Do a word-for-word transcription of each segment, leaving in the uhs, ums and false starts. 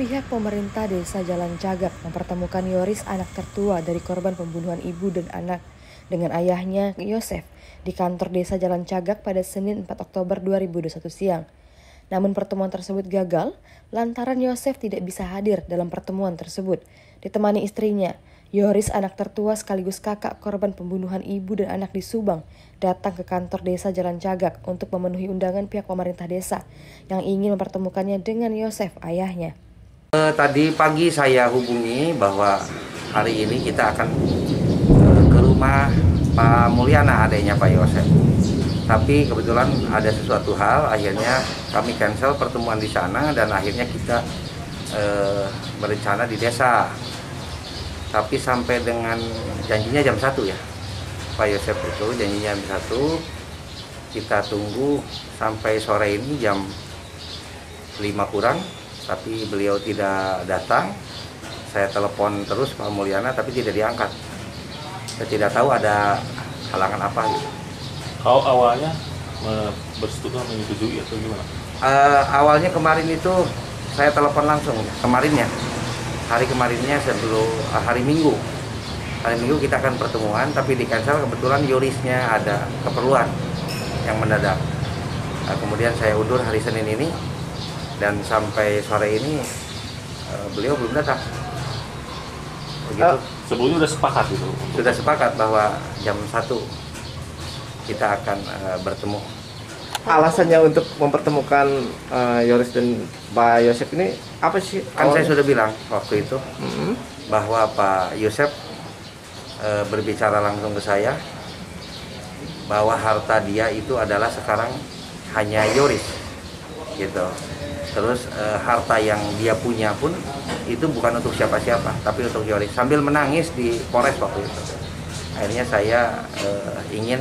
Pihak pemerintah desa Jalan Cagak mempertemukan Yoris, anak tertua dari korban pembunuhan ibu dan anak, dengan ayahnya Yosef di kantor desa Jalan Cagak pada Senin empat Oktober dua ribu dua puluh satu siang. Namun pertemuan tersebut gagal lantaran Yosef tidak bisa hadir dalam pertemuan tersebut. Ditemani istrinya, Yoris, anak tertua sekaligus kakak korban pembunuhan ibu dan anak di Subang, datang ke kantor desa Jalan Cagak untuk memenuhi undangan pihak pemerintah desa yang ingin mempertemukannya dengan Yosef, ayahnya. Tadi pagi saya hubungi bahwa hari ini kita akan ke rumah Pak Mulyana, adanya Pak Yosef. Tapi kebetulan ada sesuatu hal, akhirnya kami cancel pertemuan di sana dan akhirnya kita eh, berencana di desa. Tapi sampai dengan janjinya jam satu ya, Pak Yosef itu janjinya jam satu, kita tunggu sampai sore ini jam lima kurang, tapi beliau tidak datang. Saya telepon terus Pak Mulyana tapi tidak diangkat. Saya tidak tahu ada halangan apa gitu. Kau awalnya bersetuju menyetujui atau gimana? Uh, awalnya kemarin itu saya telepon langsung, kemarin ya. Hari kemarinnya sebelum hari Minggu, hari Minggu kita akan pertemuan, tapi di cancel kebetulan Yorisnya ada keperluan yang mendadak. Nah, kemudian saya undur hari Senin ini dan sampai sore ini uh, beliau belum datang. Begitu. Sebelumnya sudah sepakat itu. Sudah sepakat bahwa jam satu kita akan uh, bertemu. Alasannya untuk mempertemukan uh, Yoris dan Pak Yosef ini apa sih? Kan saya sudah bilang waktu itu mm-hmm. bahwa Pak Yosef uh, berbicara langsung ke saya bahwa harta dia itu adalah sekarang hanya Yoris, gitu. Terus uh, harta yang dia punya pun itu bukan untuk siapa-siapa, tapi untuk Yoris. Sambil menangis di Polres waktu itu. Akhirnya saya uh, ingin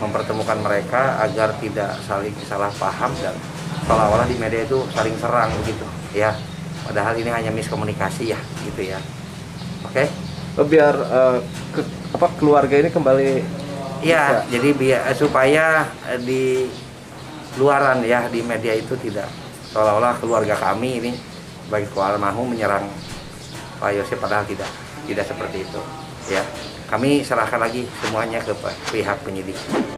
mempertemukan mereka agar tidak saling salah paham dan seolah-olah di media itu saling serang begitu ya, padahal ini hanya miskomunikasi ya gitu ya. Oke, okay? Biar uh, ke, apa keluarga ini kembali ya, ya. Jadi biar supaya uh, di luaran ya, di media itu tidak seolah-olah keluarga kami ini bagi almarhum menyerang Pak Yosef, padahal tidak tidak seperti itu ya. Kami serahkan lagi semuanya ke pihak penyidik.